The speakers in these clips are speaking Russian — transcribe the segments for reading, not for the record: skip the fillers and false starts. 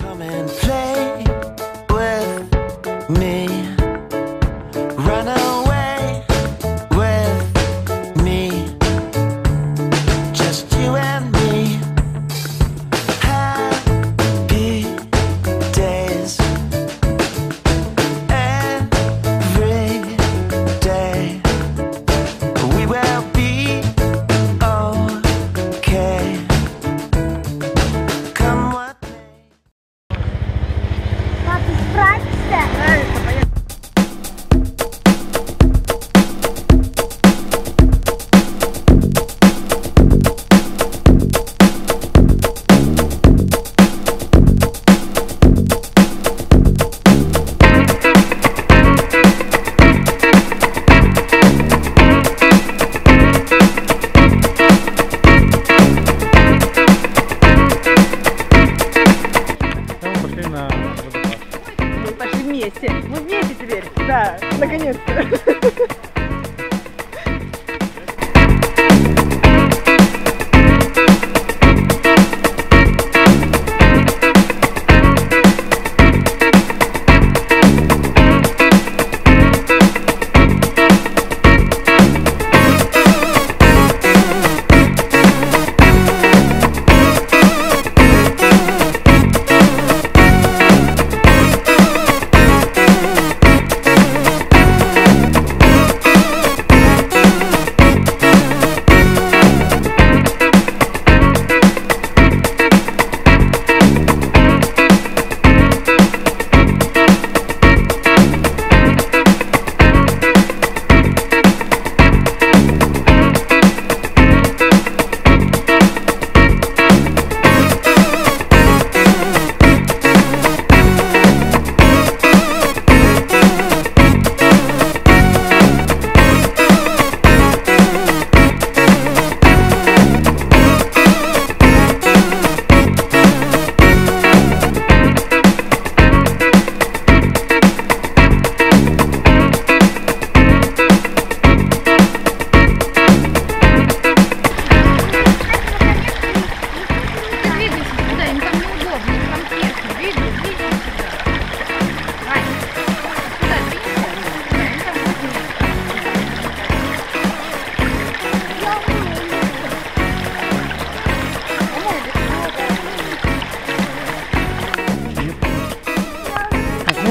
Come and play with me. Run away with me. Just you and me. Happy days. Every day. We will be okay. Come what may. Папа, справишься? Да, поехали. Вместе. Мы вместе теперь. Да, наконец-то.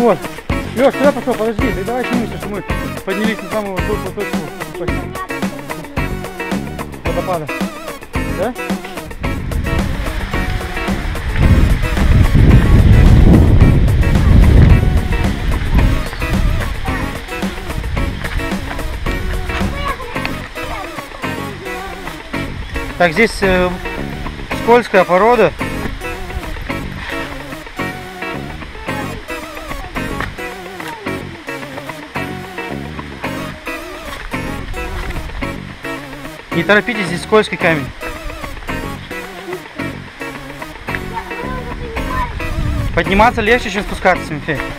Вот. Лёш, куда пошел? Подожди, да давай снимемся, что мы поднялись на самую высокую точку водопада. Да? Так, здесь скользкая порода. Не торопитесь, здесь скользкий камень. Подниматься легче, чем спускаться, Симфей.